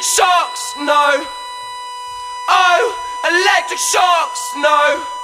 Electric shocks, no. Oh, electric shocks, no.